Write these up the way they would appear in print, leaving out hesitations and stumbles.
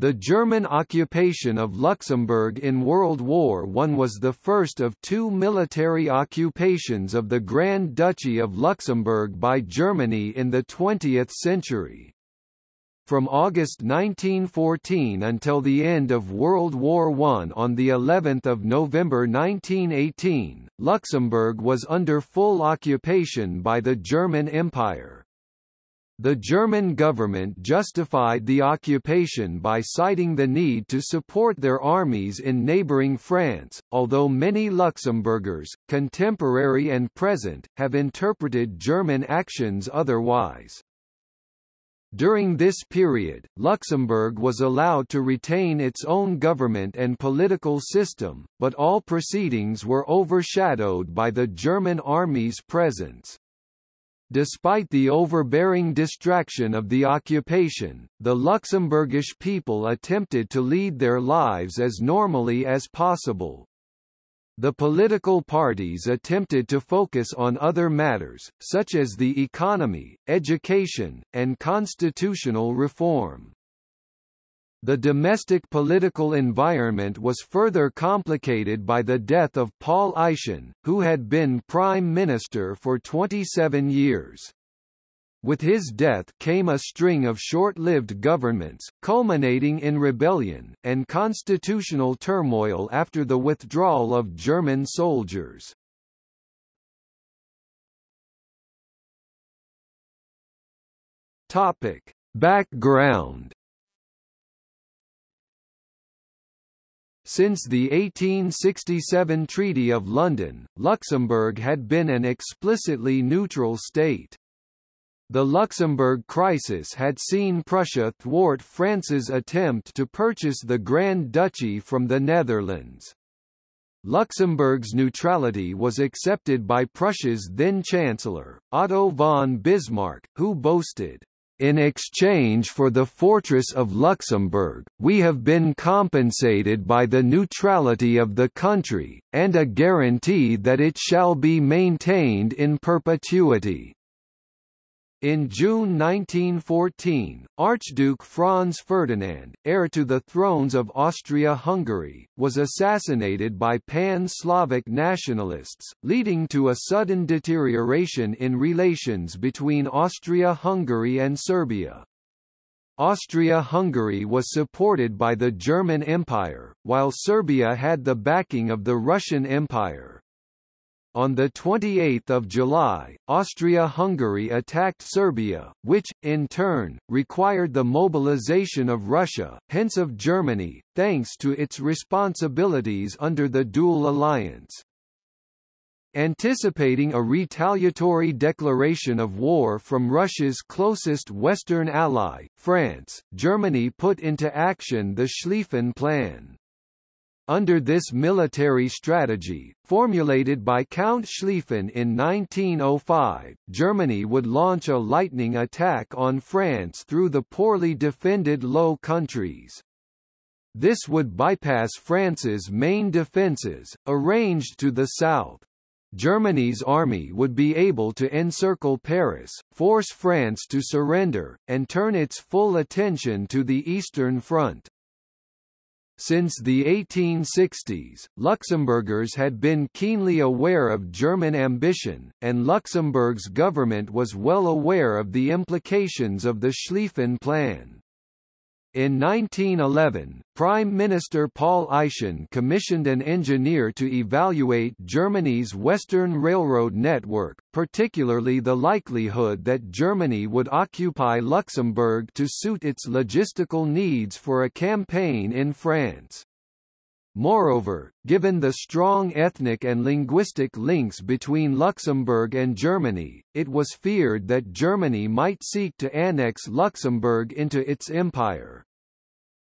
The German occupation of Luxembourg in World War I was the first of two military occupations of the Grand Duchy of Luxembourg by Germany in the 20th century. From August 1914 until the end of World War I on the 11th of November 1918, Luxembourg was under full occupation by the German Empire. The German government justified the occupation by citing the need to support their armies in neighbouring France, although many Luxembourgers, contemporary and present, have interpreted German actions otherwise. During this period, Luxembourg was allowed to retain its own government and political system, but all proceedings were overshadowed by the German army's presence. Despite the overbearing distraction of the occupation, the Luxembourgish people attempted to lead their lives as normally as possible. The political parties attempted to focus on other matters, such as the economy, education, and constitutional reform. The domestic political environment was further complicated by the death of Paul Eyschen, who had been Prime Minister for 27 years. With his death came a string of short-lived governments, culminating in rebellion, and constitutional turmoil after the withdrawal of German soldiers. Background. Since the 1867 Treaty of London, Luxembourg had been an explicitly neutral state. The Luxembourg crisis had seen Prussia thwart France's attempt to purchase the Grand Duchy from the Netherlands. Luxembourg's neutrality was accepted by Prussia's then-Chancellor, Otto von Bismarck, who boasted, "In exchange for the fortress of Luxembourg, we have been compensated by the neutrality of the country, and a guarantee that it shall be maintained in perpetuity." In June 1914, Archduke Franz Ferdinand, heir to the thrones of Austria-Hungary, was assassinated by pan-Slavic nationalists, leading to a sudden deterioration in relations between Austria-Hungary and Serbia. Austria-Hungary was supported by the German Empire, while Serbia had the backing of the Russian Empire. On 28 July, Austria-Hungary attacked Serbia, which, in turn, required the mobilization of Russia, hence of Germany, thanks to its responsibilities under the dual alliance. Anticipating a retaliatory declaration of war from Russia's closest Western ally, France, Germany put into action the Schlieffen Plan. Under this military strategy, formulated by Count Schlieffen in 1905, Germany would launch a lightning attack on France through the poorly defended Low Countries. This would bypass France's main defences, arranged to the south. Germany's army would be able to encircle Paris, force France to surrender, and turn its full attention to the Eastern Front. Since the 1860s, Luxembourgers had been keenly aware of German ambition, and Luxembourg's government was well aware of the implications of the Schlieffen Plan. In 1911, Prime Minister Paul Eyschen commissioned an engineer to evaluate Germany's Western Railroad network, particularly the likelihood that Germany would occupy Luxembourg to suit its logistical needs for a campaign in France. Moreover, given the strong ethnic and linguistic links between Luxembourg and Germany, it was feared that Germany might seek to annex Luxembourg into its empire.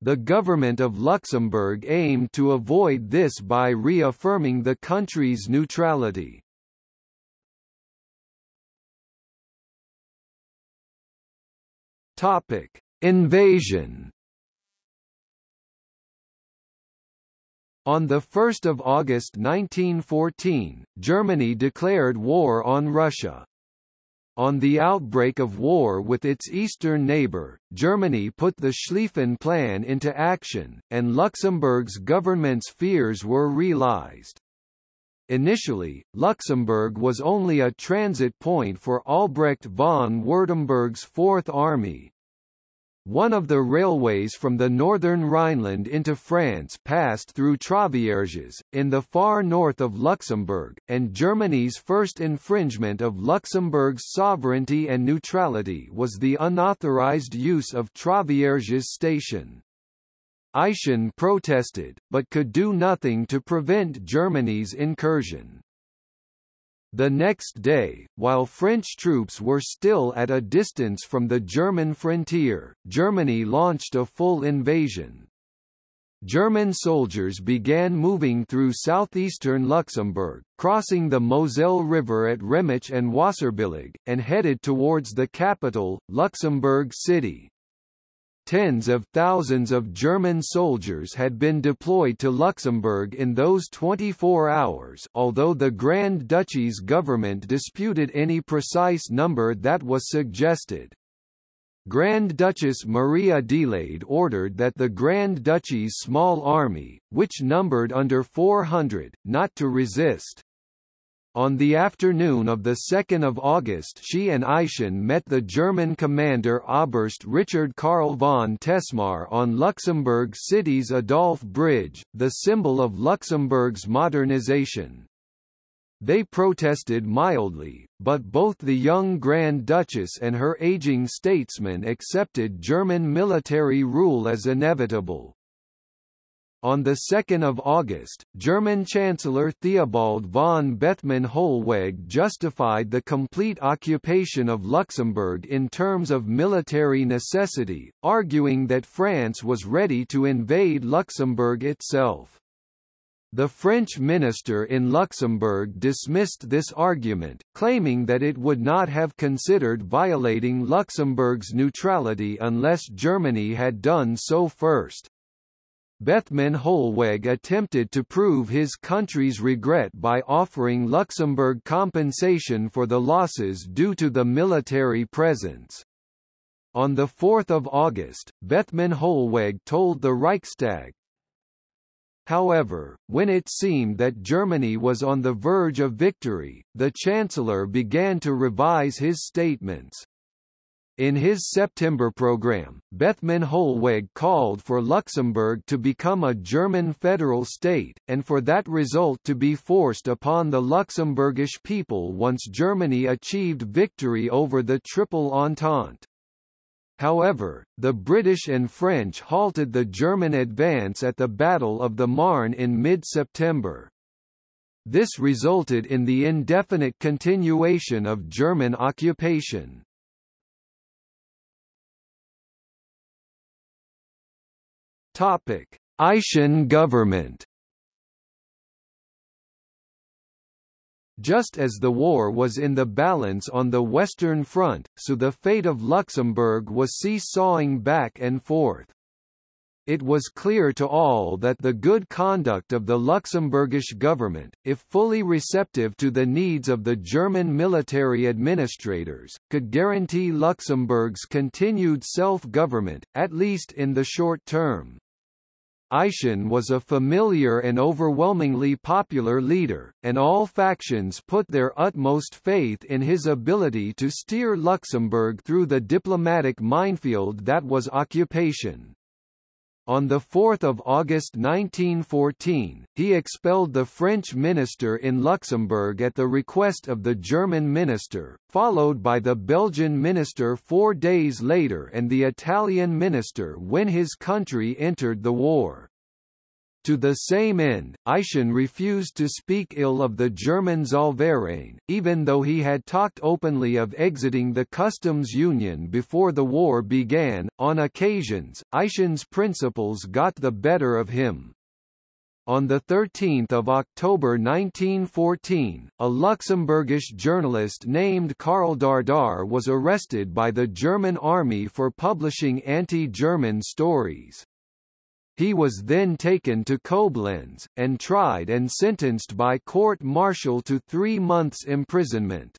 The government of Luxembourg aimed to avoid this by reaffirming the country's neutrality. Topic: Invasion. On 1 August 1914, Germany declared war on Russia. On the outbreak of war with its eastern neighbour, Germany put the Schlieffen Plan into action, and Luxembourg's government's fears were realised. Initially, Luxembourg was only a transit point for Albrecht von Württemberg's Fourth Army. One of the railways from the northern Rhineland into France passed through Troisvierges, in the far north of Luxembourg, and Germany's first infringement of Luxembourg's sovereignty and neutrality was the unauthorized use of Troisvierges station. Eyschen protested, but could do nothing to prevent Germany's incursion. The next day, while French troops were still at a distance from the German frontier, Germany launched a full invasion. German soldiers began moving through southeastern Luxembourg, crossing the Moselle River at Remich and Wasserbillig, and headed towards the capital, Luxembourg City. Tens of thousands of German soldiers had been deployed to Luxembourg in those 24 hours, although the Grand Duchy's government disputed any precise number that was suggested. Grand Duchess Marie-Adélaïde ordered that the Grand Duchy's small army, which numbered under 400, not to resist. On the afternoon of 2 August she and Eyschen met the German commander Oberst Richard Karl von Tessmar on Luxembourg City's Adolf Bridge, the symbol of Luxembourg's modernization. They protested mildly, but both the young Grand Duchess and her aging statesman accepted German military rule as inevitable. On 2 August, German Chancellor Theobald von Bethmann-Hollweg justified the complete occupation of Luxembourg in terms of military necessity, arguing that France was ready to invade Luxembourg itself. The French minister in Luxembourg dismissed this argument, claiming that it would not have considered violating Luxembourg's neutrality unless Germany had done so first. Bethmann-Hollweg attempted to prove his country's regret by offering Luxembourg compensation for the losses due to the military presence. On 4 August, Bethmann-Hollweg told the Reichstag, however, when it seemed that Germany was on the verge of victory, the Chancellor began to revise his statements. In his September program, Bethmann-Hollweg called for Luxembourg to become a German federal state, and for that result to be forced upon the Luxembourgish people once Germany achieved victory over the Triple Entente. However, the British and French halted the German advance at the Battle of the Marne in mid-September. This resulted in the indefinite continuation of German occupation. Topic: Eyschen government. Just as the war was in the balance on the Western Front, so the fate of Luxembourg was seesawing back and forth. It was clear to all that the good conduct of the Luxembourgish government, if fully receptive to the needs of the German military administrators, could guarantee Luxembourg's continued self-government, at least in the short term. Eyschen was a familiar and overwhelmingly popular leader, and all factions put their utmost faith in his ability to steer Luxembourg through the diplomatic minefield that was occupation. On 4 August 1914, he expelled the French minister in Luxembourg at the request of the German minister, followed by the Belgian minister 4 days later and the Italian minister when his country entered the war. To the same end, Eyschen refused to speak ill of the German Zollverein, even though he had talked openly of exiting the customs union before the war began. On occasions, Eischen's principles got the better of him. On 13 October 1914, a Luxembourgish journalist named Karl Dardar was arrested by the German army for publishing anti-German stories. He was then taken to Koblenz, and tried and sentenced by court-martial to 3 months' imprisonment.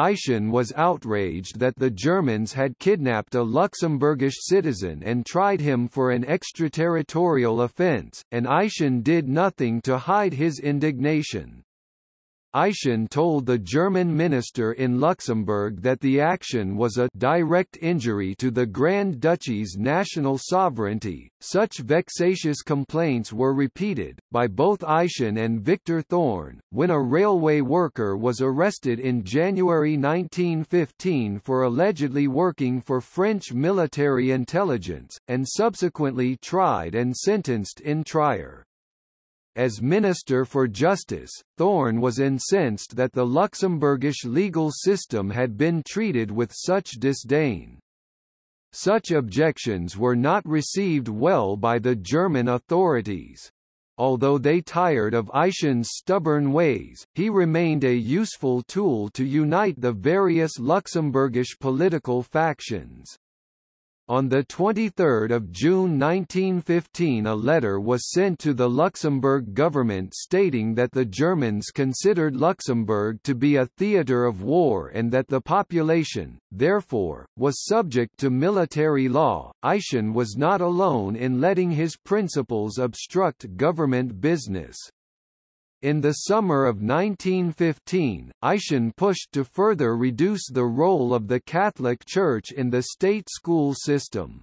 Eyschen was outraged that the Germans had kidnapped a Luxembourgish citizen and tried him for an extraterritorial offense, and Eyschen did nothing to hide his indignation. Eyschen told the German minister in Luxembourg that the action was a direct injury to the Grand Duchy's national sovereignty. Such vexatious complaints were repeated by both Eyschen and Victor Thorn, when a railway worker was arrested in January 1915 for allegedly working for French military intelligence, and subsequently tried and sentenced in Trier. As Minister for Justice, Thorn was incensed that the Luxembourgish legal system had been treated with such disdain. Such objections were not received well by the German authorities. Although they tired of Eyschen's stubborn ways, he remained a useful tool to unite the various Luxembourgish political factions. On 23 June 1915 a letter was sent to the Luxembourg government stating that the Germans considered Luxembourg to be a theatre of war and that the population, therefore, was subject to military law. Eyschen was not alone in letting his principles obstruct government business. In the summer of 1915, Eyschen pushed to further reduce the role of the Catholic Church in the state school system.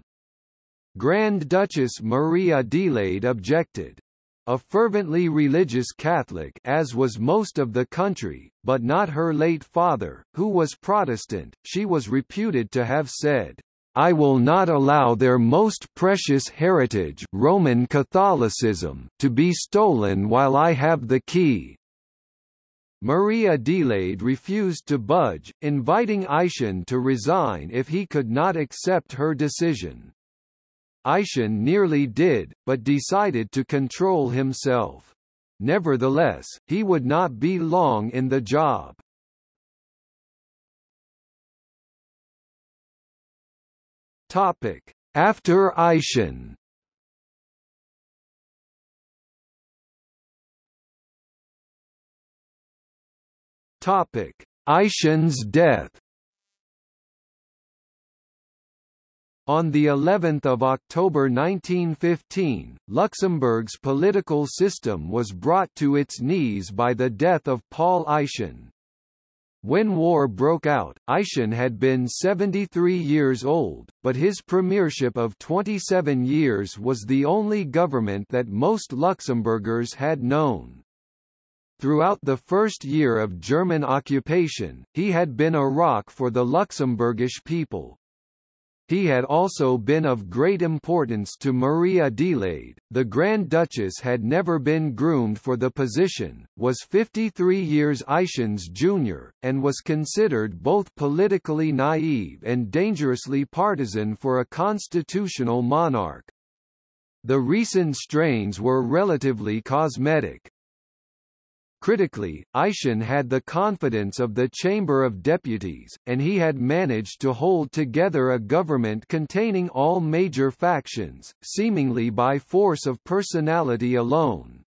Grand Duchess Marie-Adélaïde objected. A fervently religious Catholic, as was most of the country, but not her late father, who was Protestant, she was reputed to have said, "I will not allow their most precious heritage, Roman Catholicism, to be stolen while I have the key." Marie-Adélaïde refused to budge, inviting Eyschen to resign if he could not accept her decision. Eyschen nearly did, but decided to control himself. Nevertheless, he would not be long in the job. After Eyschen. Eyschen's death. On the 11th of October 1915, Luxembourg's political system was brought to its knees by the death of Paul Eyschen. When war broke out, Eyschen had been 73 years old, but his premiership of 27 years was the only government that most Luxembourgers had known. Throughout the first year of German occupation, he had been a rock for the Luxembourgish people. He had also been of great importance to Marie-Adélaïde. The Grand Duchess had never been groomed for the position, was 53 years Eyschen's junior, and was considered both politically naive and dangerously partisan for a constitutional monarch. The recent strains were relatively cosmetic. Critically, Eyschen had the confidence of the Chamber of Deputies, and he had managed to hold together a government containing all major factions, seemingly by force of personality alone.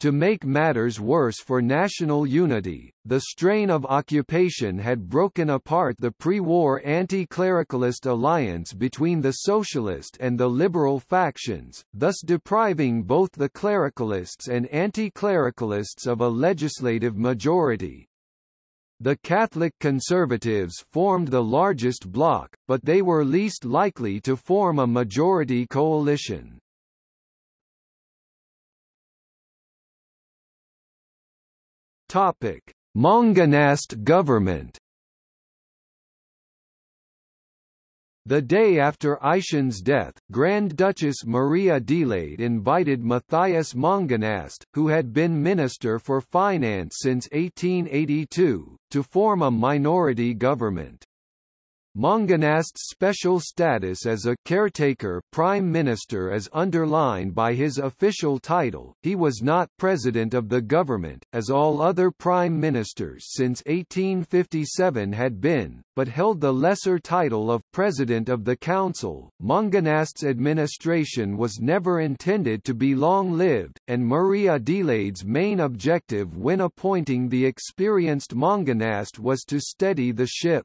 To make matters worse for national unity, the strain of occupation had broken apart the pre-war anti-clericalist alliance between the socialist and the liberal factions, thus depriving both the clericalists and anti-clericalists of a legislative majority. The Catholic conservatives formed the largest bloc, but they were least likely to form a majority coalition. Topic: Mongenast government. The day after Eyschen's death, Grand Duchess Marie-Adélaïde invited Matthias Mongenast, who had been Minister for Finance since 1882, to form a minority government. Mongenast's special status as a caretaker prime minister is underlined by his official title. He was not president of the government, as all other prime ministers since 1857 had been, but held the lesser title of president of the council. Mongenast's administration was never intended to be long-lived, and Marie-Adélaide's main objective when appointing the experienced Mongenast was to steady the ship.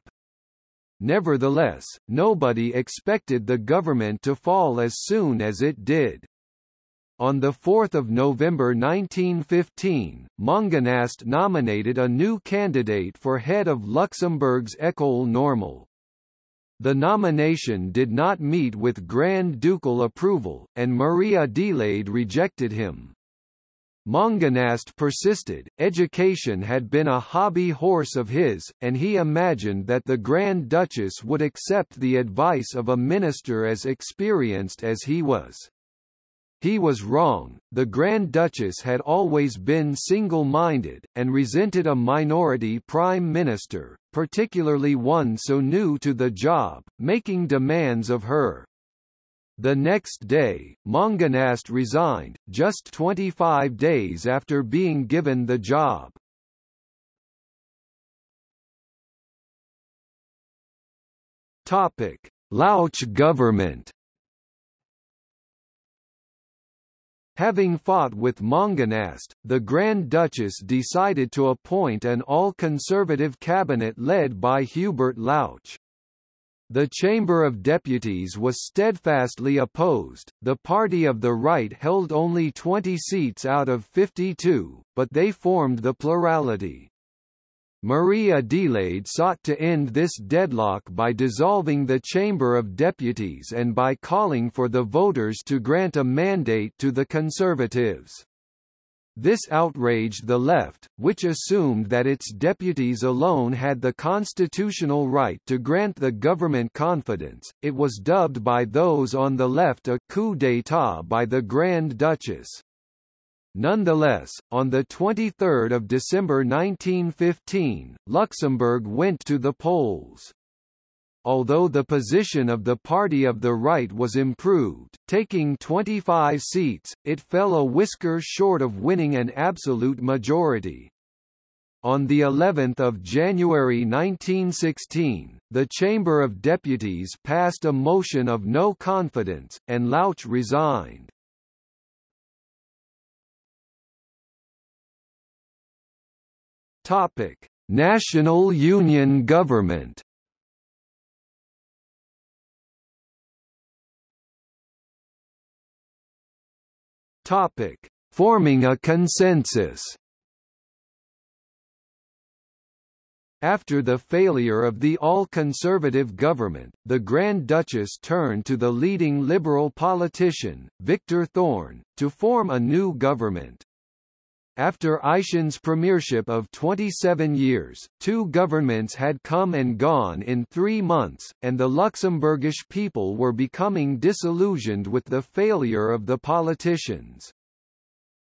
Nevertheless, nobody expected the government to fall as soon as it did. On 4 November 1915, Mongenast nominated a new candidate for head of Luxembourg's École Normale. The nomination did not meet with Grand Ducal approval, and Marie-Adélaïde rejected him. Mongenast persisted. Education had been a hobby horse of his, and he imagined that the Grand Duchess would accept the advice of a minister as experienced as he was. He was wrong. The Grand Duchess had always been single-minded, and resented a minority prime minister, particularly one so new to the job, making demands of her. The next day, Mongenast resigned, just 25 days after being given the job. Topic: Loutsch government. Having fought with Mongenast, the Grand Duchess decided to appoint an all-conservative cabinet led by Hubert Loutsch. The Chamber of Deputies was steadfastly opposed. The Party of the Right held only 20 seats out of 52, but they formed the plurality. Marie-Adélaïde sought to end this deadlock by dissolving the Chamber of Deputies and by calling for the voters to grant a mandate to the Conservatives. This outraged the left, which assumed that its deputies alone had the constitutional right to grant the government confidence. It was dubbed by those on the left a coup d'état by the Grand Duchess. Nonetheless, on 23 December 1915, Luxembourg went to the polls. Although the position of the Party of the Right was improved, taking 25 seats, it fell a whisker short of winning an absolute majority. On the 11th of January 1916, the Chamber of Deputies passed a motion of no confidence, and Loutsch resigned. Topic: National Union government. Topic: Forming a consensus. After the failure of the all-conservative government, the Grand Duchess turned to the leading liberal politician, Victor Thorn, to form a new government. After Eyschen's premiership of 27 years, two governments had come and gone in 3 months, and the Luxembourgish people were becoming disillusioned with the failure of the politicians.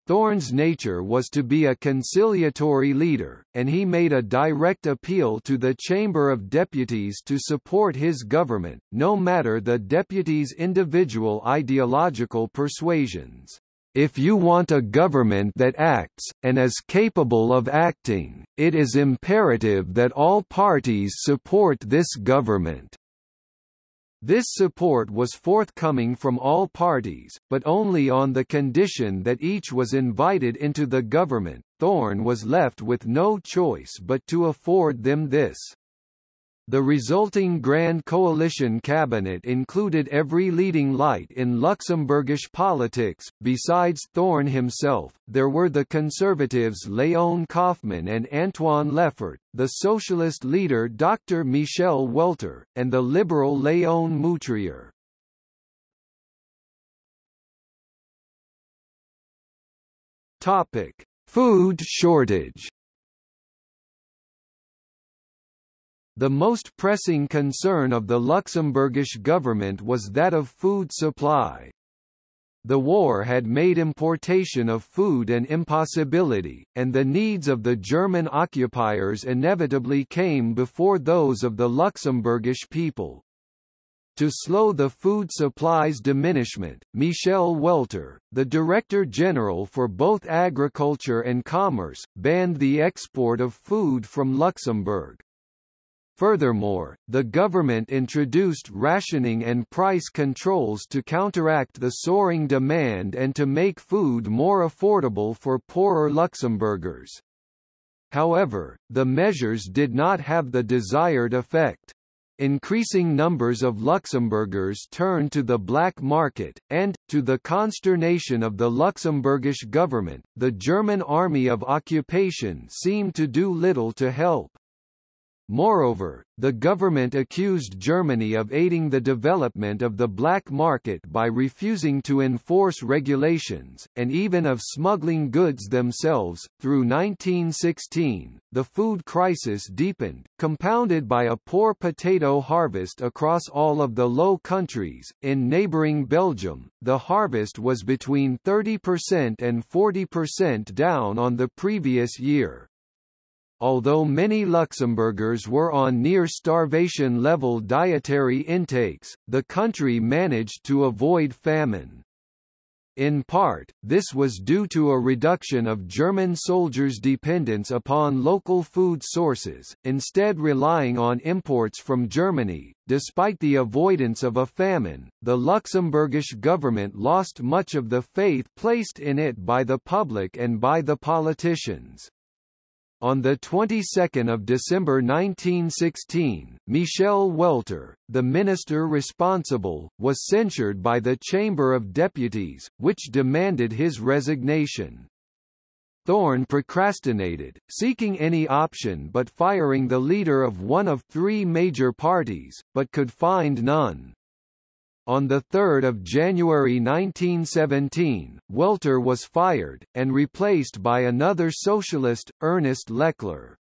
Thorn's nature was to be a conciliatory leader, and he made a direct appeal to the Chamber of Deputies to support his government, no matter the deputies' individual ideological persuasions. If you want a government that acts, and is capable of acting, it is imperative that all parties support this government. This support was forthcoming from all parties, but only on the condition that each was invited into the government. Thorn was left with no choice but to afford them this. The resulting Grand Coalition cabinet included every leading light in Luxembourgish politics. Besides Thorn himself, there were the Conservatives Léon Kaufmann and Antoine Leffert, the Socialist leader Dr. Michel Welter, and the Liberal Léon Moutrier. Topic: Food shortage. The most pressing concern of the Luxembourgish government was that of food supply. The war had made importation of food an impossibility, and the needs of the German occupiers inevitably came before those of the Luxembourgish people. To slow the food supply's diminishment, Michel Welter, the Director General for both agriculture and commerce, banned the export of food from Luxembourg. Furthermore, the government introduced rationing and price controls to counteract the soaring demand and to make food more affordable for poorer Luxembourgers. However, the measures did not have the desired effect. Increasing numbers of Luxembourgers turned to the black market, and, to the consternation of the Luxembourgish government, the German army of occupation seemed to do little to help. Moreover, the government accused Germany of aiding the development of the black market by refusing to enforce regulations, and even of smuggling goods themselves. Through 1916, the food crisis deepened, compounded by a poor potato harvest across all of the Low Countries. In neighboring Belgium, the harvest was between 30% and 40% down on the previous year. Although many Luxembourgers were on near-starvation level dietary intakes, the country managed to avoid famine. In part, this was due to a reduction of German soldiers' dependence upon local food sources, instead relying on imports from Germany. Despite the avoidance of a famine, the Luxembourgish government lost much of the faith placed in it by the public and by the politicians. On the 22nd of December 1916, Michel Welter, the minister responsible, was censured by the Chamber of Deputies, which demanded his resignation. Thorn procrastinated, seeking any option but firing the leader of one of three major parties, but could find none. On 3 January 1917, Welter was fired, and replaced by another socialist, Ernest Lechler.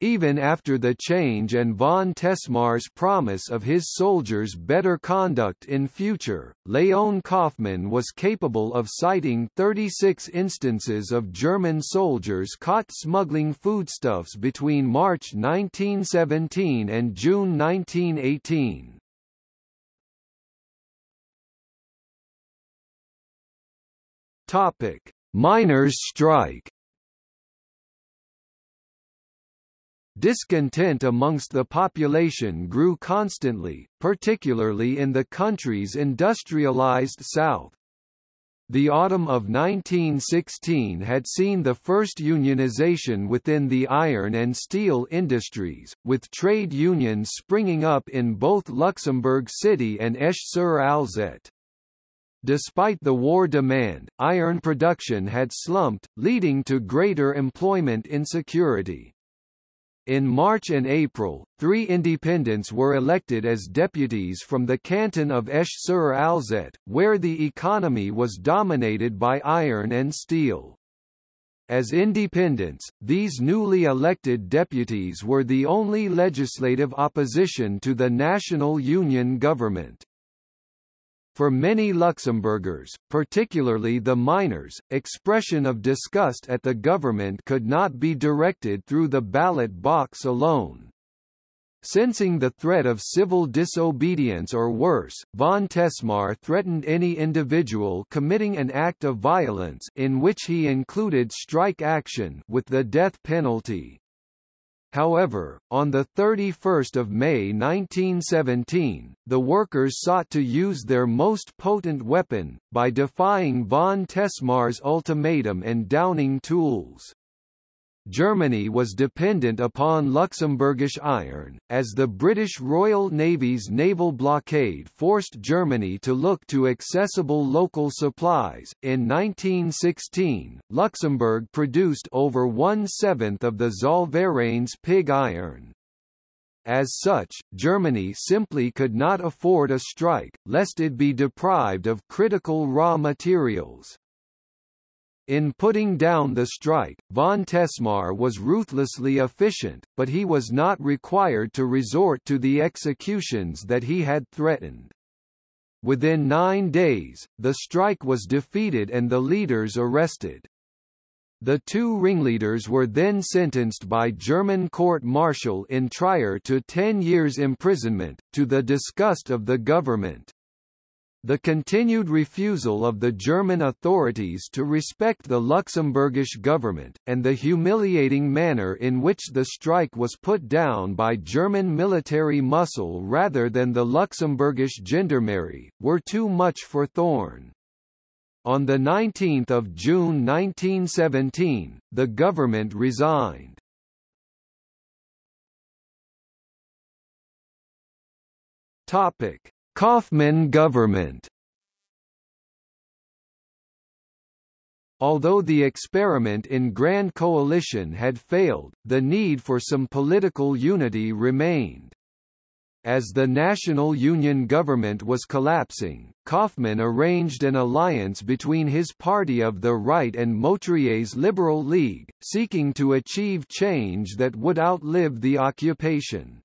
Even after the change and von Tessmar's promise of his soldiers better conduct in future, Léon Kaufmann was capable of citing 36 instances of German soldiers caught smuggling foodstuffs between March 1917 and June 1918. Topic: Miners' strike. Discontent amongst the population grew constantly, particularly in the country's industrialized south. The autumn of 1916 had seen the first unionization within the iron and steel industries, with trade unions springing up in both Luxembourg City and Esch-sur-Alzette. Despite the war demand, iron production had slumped, leading to greater employment insecurity. In March and April, three independents were elected as deputies from the canton of Esch-sur-Alzette, where the economy was dominated by iron and steel. As independents, these newly elected deputies were the only legislative opposition to the National Union government. For many Luxembourgers, particularly the miners, expression of disgust at the government could not be directed through the ballot box alone. Sensing the threat of civil disobedience or worse, von Tessmar threatened any individual committing an act of violence, in which he included strike action, with the death penalty. However, on 31 May 1917, the workers sought to use their most potent weapon, by defying von Tessmar's ultimatum and downing tools. Germany was dependent upon Luxembourgish iron, as the British Royal Navy's naval blockade forced Germany to look to accessible local supplies. In 1916, Luxembourg produced over 1/7 of the Zollverein's pig iron. As such, Germany simply could not afford a strike, lest it be deprived of critical raw materials. In putting down the strike, von Tessmar was ruthlessly efficient, but he was not required to resort to the executions that he had threatened. Within 9 days, the strike was defeated and the leaders arrested. The two ringleaders were then sentenced by German court-martial in Trier to 10 years' imprisonment, to the disgust of the government. The continued refusal of the German authorities to respect the Luxembourgish government, and the humiliating manner in which the strike was put down by German military muscle rather than the Luxembourgish gendarmerie, were too much for Thorn. On 19 June 1917, the government resigned. Kaufmann government. Although the experiment in Grand Coalition had failed, the need for some political unity remained. As the National Union government was collapsing, Kaufmann arranged an alliance between his party of the right and Mautrier's Liberal League, seeking to achieve change that would outlive the occupation.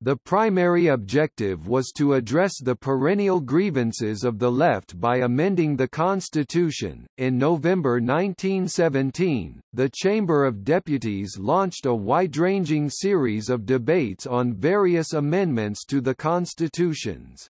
The primary objective was to address the perennial grievances of the left by amending the Constitution. In November 1917, the Chamber of Deputies launched a wide-ranging series of debates on various amendments to the constitutions.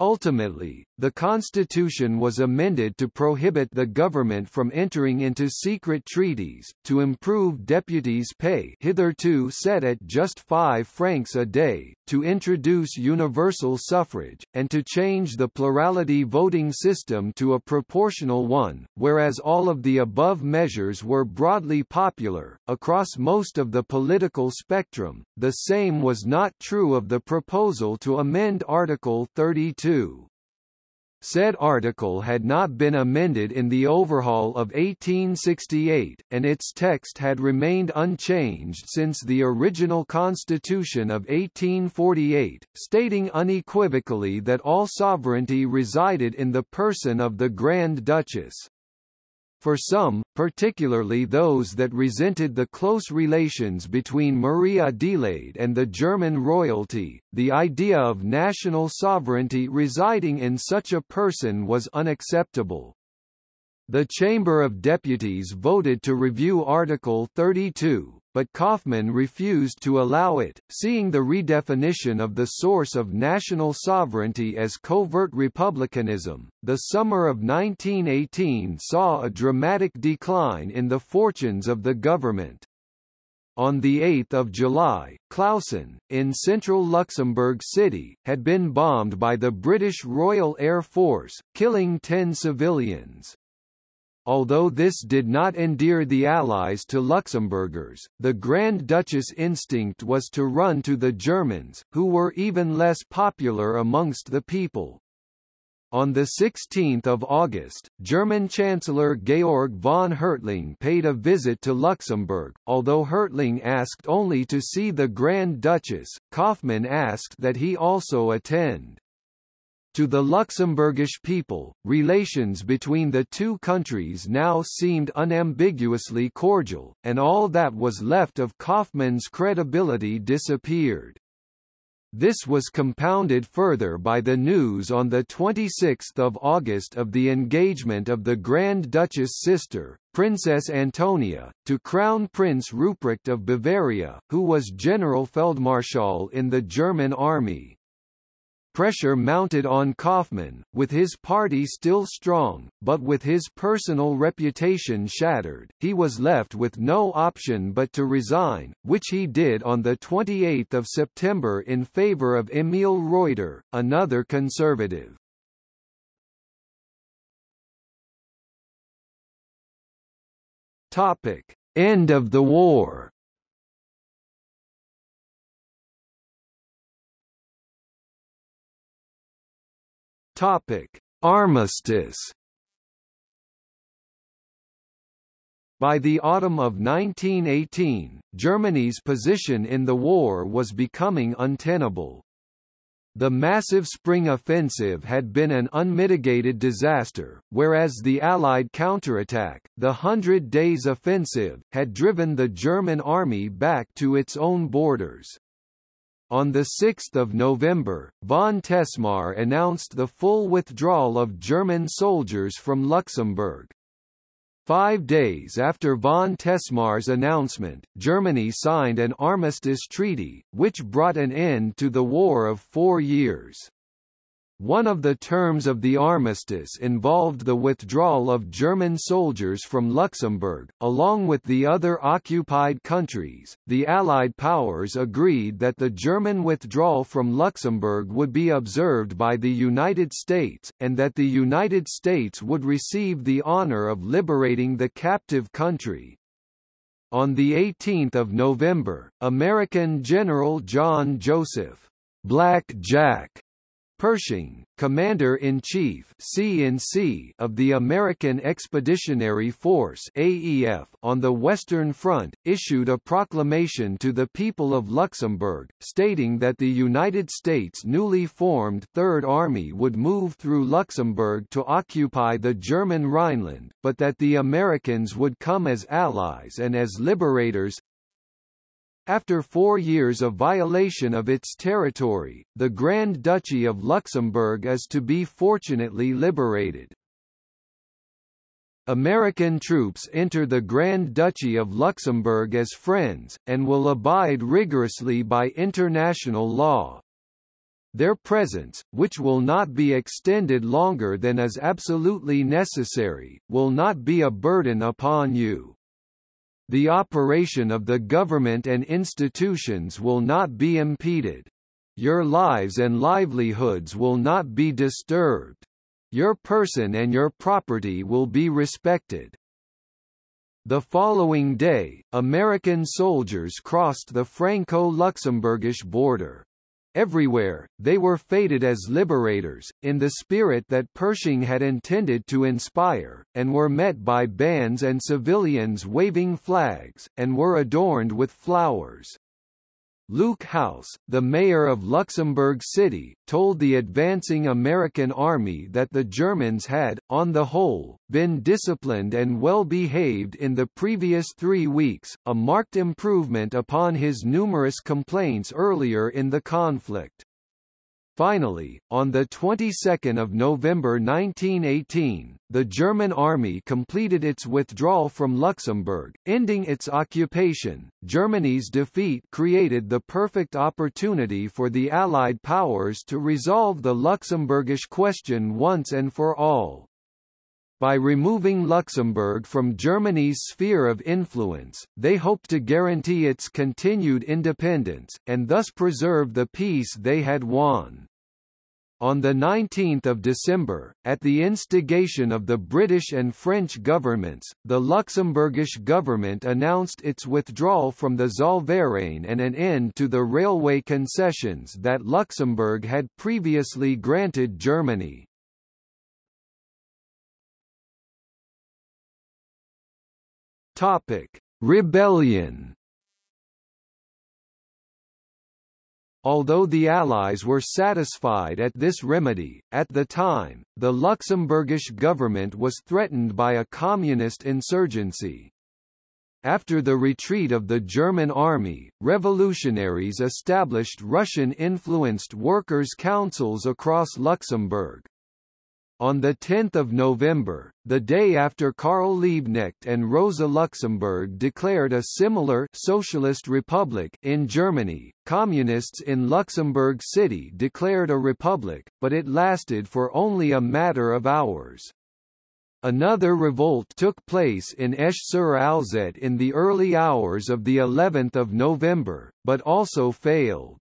Ultimately, the Constitution was amended to prohibit the government from entering into secret treaties, to improve deputies' pay hitherto set at just 5 francs a day, to introduce universal suffrage, and to change the plurality voting system to a proportional one. Whereas all of the above measures were broadly popular across most of the political spectrum, the same was not true of the proposal to amend Article 32. Said article had not been amended in the overhaul of 1868, and its text had remained unchanged since the original Constitution of 1848, stating unequivocally that all sovereignty resided in the person of the Grand Duchess. For some, particularly those that resented the close relations between Marie-Adélaïde and the German royalty, the idea of national sovereignty residing in such a person was unacceptable. The Chamber of Deputies voted to review Article 32, but Kaufmann refused to allow it, seeing the redefinition of the source of national sovereignty as covert republicanism. The summer of 1918 saw a dramatic decline in the fortunes of the government. On 8 July, Clausen, in central Luxembourg City, had been bombed by the British Royal Air Force, killing 10 civilians. Although this did not endear the Allies to Luxembourgers, the Grand Duchess' instinct was to run to the Germans, who were even less popular amongst the people. On 16 August, German Chancellor Georg von Hertling paid a visit to Luxembourg. Although Hertling asked only to see the Grand Duchess, Kaufmann asked that he also attend. To the Luxembourgish people, relations between the two countries now seemed unambiguously cordial, and all that was left of Kaufmann's credibility disappeared. This was compounded further by the news on 26 August of the engagement of the Grand Duchess' sister, Princess Antonia, to Crown Prince Ruprecht of Bavaria, who was Generalfeldmarschall in the German army. Pressure mounted on Kaufmann, with his party still strong, but with his personal reputation shattered. He was left with no option but to resign, which he did on 28 September in favour of Emil Reuter, another conservative. End of the war. Armistice. By the autumn of 1918, Germany's position in the war was becoming untenable. The massive spring offensive had been an unmitigated disaster, whereas the Allied counterattack, the 100 Days Offensive, had driven the German army back to its own borders. On 6 November, von Tessmar announced the full withdrawal of German soldiers from Luxembourg. 5 days after von Tessmar's announcement, Germany signed an armistice treaty, which brought an end to the War of 4 Years. One of the terms of the armistice involved the withdrawal of German soldiers from Luxembourg. Along with the other occupied countries, the Allied powers agreed that the German withdrawal from Luxembourg would be observed by the United States, and that the United States would receive the honor of liberating the captive country. On 18 November, American General John Joseph "Black Jack" Pershing, Commander-in-Chief (CNC) of the American Expeditionary Force (AEF) on the Western Front, issued a proclamation to the people of Luxembourg, stating that the United States' newly formed Third Army would move through Luxembourg to occupy the German Rhineland, but that the Americans would come as allies and as liberators. After 4 years of violation of its territory, the Grand Duchy of Luxembourg is to be fortunately liberated. American troops enter the Grand Duchy of Luxembourg as friends, and will abide rigorously by international law. Their presence, which will not be extended longer than is absolutely necessary, will not be a burden upon you. The operation of the government and institutions will not be impeded. Your lives and livelihoods will not be disturbed. Your person and your property will be respected. The following day, American soldiers crossed the Franco-Luxembourgish border. Everywhere, they were fated as liberators, in the spirit that Pershing had intended to inspire, and were met by bands and civilians waving flags, and were adorned with flowers. Luke House, the mayor of Luxembourg City, told the advancing American army that the Germans had, on the whole, been disciplined and well-behaved in the previous 3 weeks, a marked improvement upon his numerous complaints earlier in the conflict. Finally, on the 22nd of November 1918, the German army completed its withdrawal from Luxembourg, ending its occupation. Germany's defeat created the perfect opportunity for the Allied powers to resolve the Luxembourgish question once and for all. By removing Luxembourg from Germany's sphere of influence, they hoped to guarantee its continued independence, and thus preserve the peace they had won. On 19 December, at the instigation of the British and French governments, the Luxembourgish government announced its withdrawal from the Zollverein and an end to the railway concessions that Luxembourg had previously granted Germany. Rebellion. Although the Allies were satisfied at this remedy, at the time, the Luxembourgish government was threatened by a communist insurgency. After the retreat of the German army, revolutionaries established Russian-influenced workers' councils across Luxembourg. On 10 November, the day after Karl Liebknecht and Rosa Luxemburg declared a similar «socialist republic» in Germany, communists in Luxembourg City declared a republic, but it lasted for only a matter of hours. Another revolt took place in Esch-sur-Alzette in the early hours of the 11th of November, but also failed.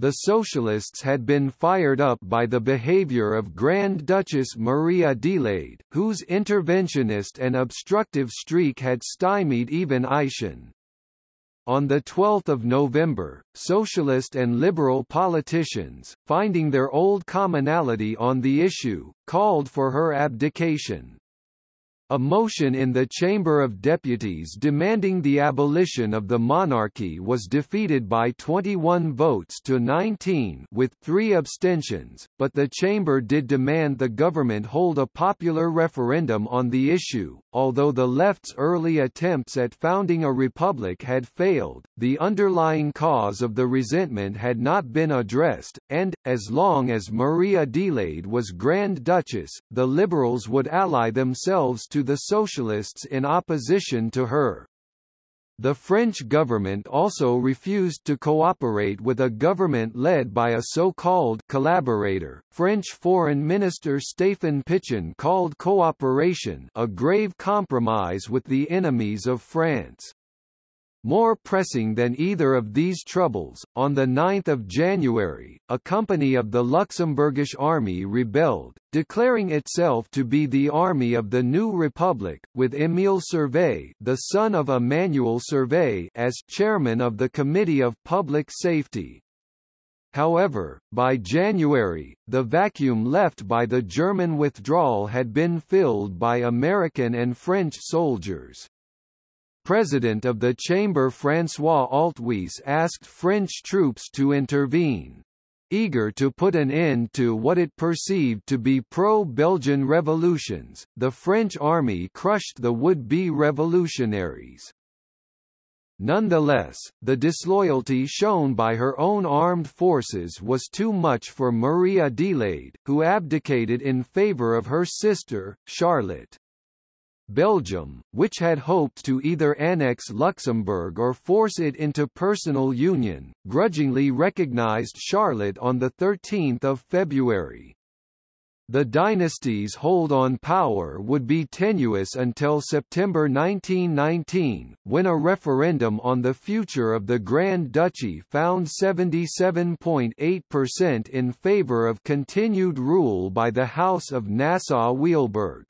The socialists had been fired up by the behavior of Grand Duchess Marie-Adélaïde, whose interventionist and obstructive streak had stymied even Eyschen. On 12 November, socialist and liberal politicians, finding their old commonality on the issue, called for her abdication. A motion in the Chamber of Deputies demanding the abolition of the monarchy was defeated by 21 votes to 19 with 3 abstentions, but the Chamber did demand the government hold a popular referendum on the issue, Although the left's early attempts at founding a republic had failed, the underlying cause of the resentment had not been addressed, and, as long as Marie-Adélaïde was Grand Duchess, the liberals would ally themselves to the socialists in opposition to her. The French government also refused to cooperate with a government led by a so-called collaborator. French Foreign Minister Stéphane Pichon called cooperation a grave compromise with the enemies of France. More pressing than either of these troubles, on 9 January, a company of the Luxembourgish army rebelled, declaring itself to be the army of the new republic, with Émile Servais, the son of Emmanuel Servais, as chairman of the Committee of Public Safety. However, by January, the vacuum left by the German withdrawal had been filled by American and French soldiers. President of the Chamber François Althuis asked French troops to intervene. Eager to put an end to what it perceived to be pro-Belgian revolutions, the French army crushed the would-be revolutionaries. Nonetheless, the disloyalty shown by her own armed forces was too much for Marie-Adélaïde, who abdicated in favour of her sister, Charlotte. Belgium, which had hoped to either annex Luxembourg or force it into personal union, grudgingly recognized Charlotte on 13 February. The dynasty's hold on power would be tenuous until September 1919, when a referendum on the future of the Grand Duchy found 77.8% in favor of continued rule by the House of Nassau-Weilburg.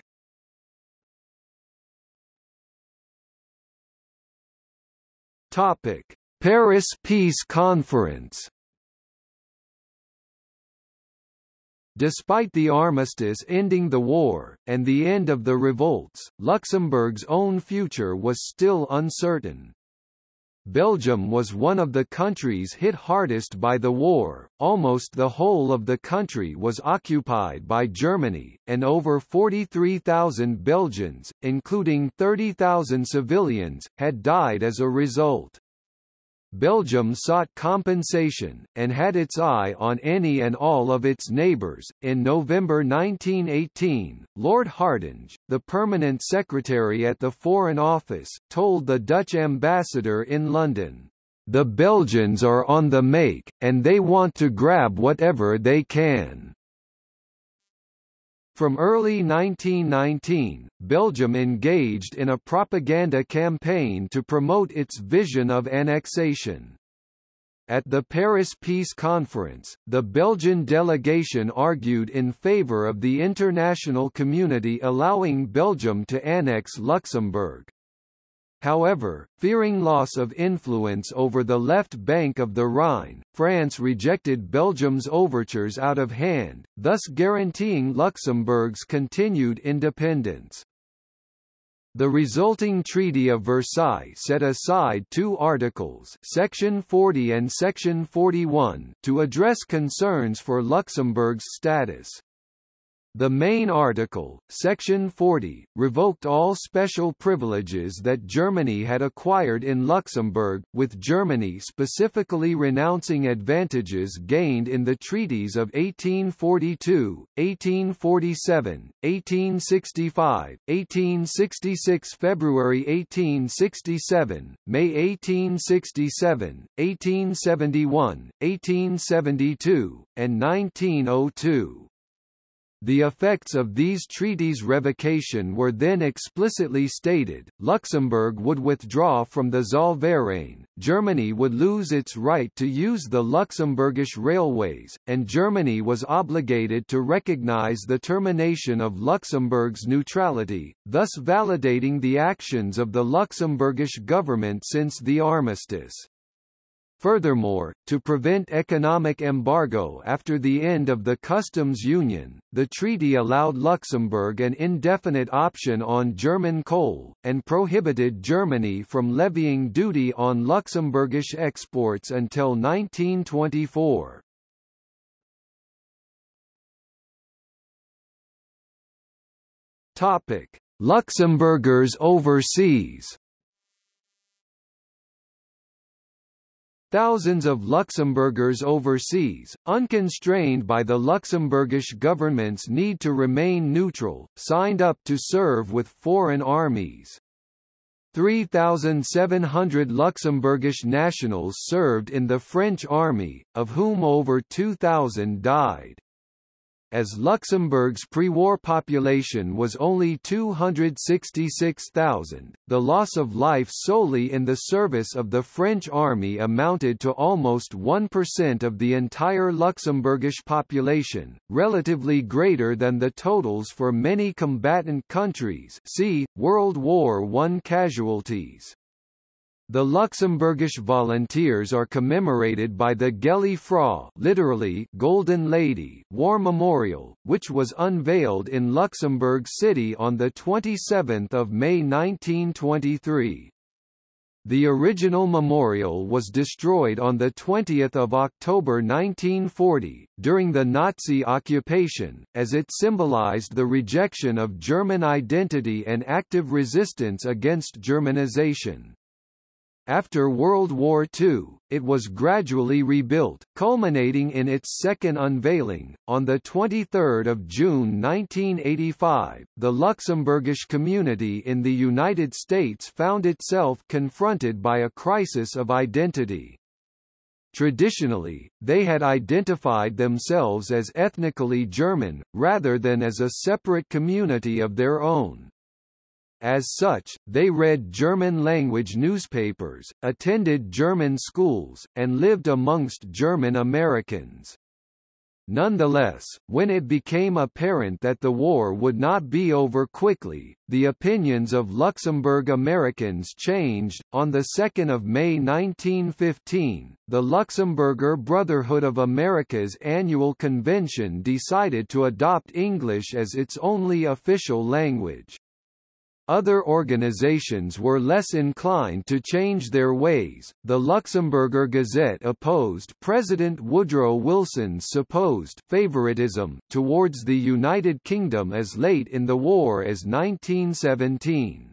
Topic: Paris Peace Conference. Despite the armistice ending the war, and the end of the revolts, Luxembourg's own future was still uncertain. Belgium was one of the countries hit hardest by the war. Almost the whole of the country was occupied by Germany, and over 43,000 Belgians, including 30,000 civilians, had died as a result. Belgium sought compensation, and had its eye on any and all of its neighbours. In November 1918, Lord Hardinge, the permanent secretary at the Foreign Office, told the Dutch ambassador in London, "The Belgians are on the make, and they want to grab whatever they can." From early 1919, Belgium engaged in a propaganda campaign to promote its vision of annexation. At the Paris Peace Conference, the Belgian delegation argued in favor of the international community allowing Belgium to annex Luxembourg. However, fearing loss of influence over the left bank of the Rhine, France rejected Belgium's overtures out of hand, thus guaranteeing Luxembourg's continued independence. The resulting Treaty of Versailles set aside two articles, Section 40 and Section 41, to address concerns for Luxembourg's status. The main article, Section 40, revoked all special privileges that Germany had acquired in Luxembourg, with Germany specifically renouncing advantages gained in the treaties of 1842, 1847, 1865, 1866, February 1867, May 1867, 1871, 1872, and 1902. The effects of these treaties' revocation were then explicitly stated. Luxembourg would withdraw from the Zollverein, Germany would lose its right to use the Luxembourgish railways, and Germany was obligated to recognize the termination of Luxembourg's neutrality, thus validating the actions of the Luxembourgish government since the armistice. Furthermore, to prevent economic embargo after the end of the customs union, the treaty allowed Luxembourg an indefinite option on German coal, and prohibited Germany from levying duty on Luxembourgish exports until 1924. Luxembourgers overseas. Thousands of Luxembourgers overseas, unconstrained by the Luxembourgish government's need to remain neutral, signed up to serve with foreign armies. 3,700 Luxembourgish nationals served in the French army, of whom over 2,000 died. As Luxembourg's pre-war population was only 266,000, the loss of life solely in the service of the French army amounted to almost 1% of the entire Luxembourgish population, relatively greater than the totals for many combatant countries. See World War I casualties. The Luxembourgish volunteers are commemorated by the Geli Frau, literally Golden Lady, War Memorial, which was unveiled in Luxembourg City on the 27th of May 1923. The original memorial was destroyed on 20 October 1940, during the Nazi occupation, as it symbolized the rejection of German identity and active resistance against Germanization. After World War II, it was gradually rebuilt, culminating in its second unveiling on the 23rd of June 1985. The Luxembourgish community in the United States found itself confronted by a crisis of identity. Traditionally, they had identified themselves as ethnically German rather than as a separate community of their own. As such, they read German-language newspapers, attended German schools, and lived amongst German Americans. Nonetheless, when it became apparent that the war would not be over quickly, the opinions of Luxembourg Americans changed. On 2 May 1915, the Luxembourger Brotherhood of America's annual convention decided to adopt English as its only official language. Other organizations were less inclined to change their ways. The Luxembourger Gazette opposed President Woodrow Wilson's supposed favoritism towards the United Kingdom as late in the war as 1917.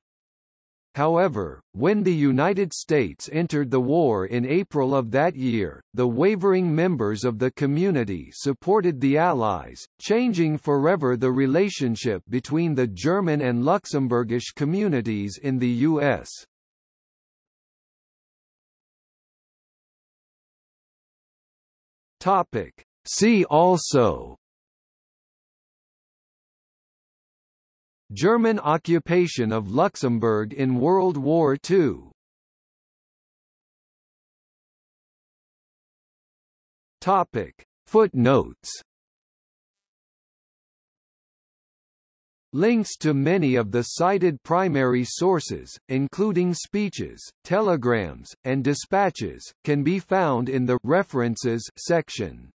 However, when the United States entered the war in April of that year, the wavering members of the community supported the Allies, changing forever the relationship between the German and Luxembourgish communities in the U.S. See also: German occupation of Luxembourg in World War II. Topic: Footnotes. Links to many of the cited primary sources, including speeches, telegrams, and dispatches, can be found in the References section.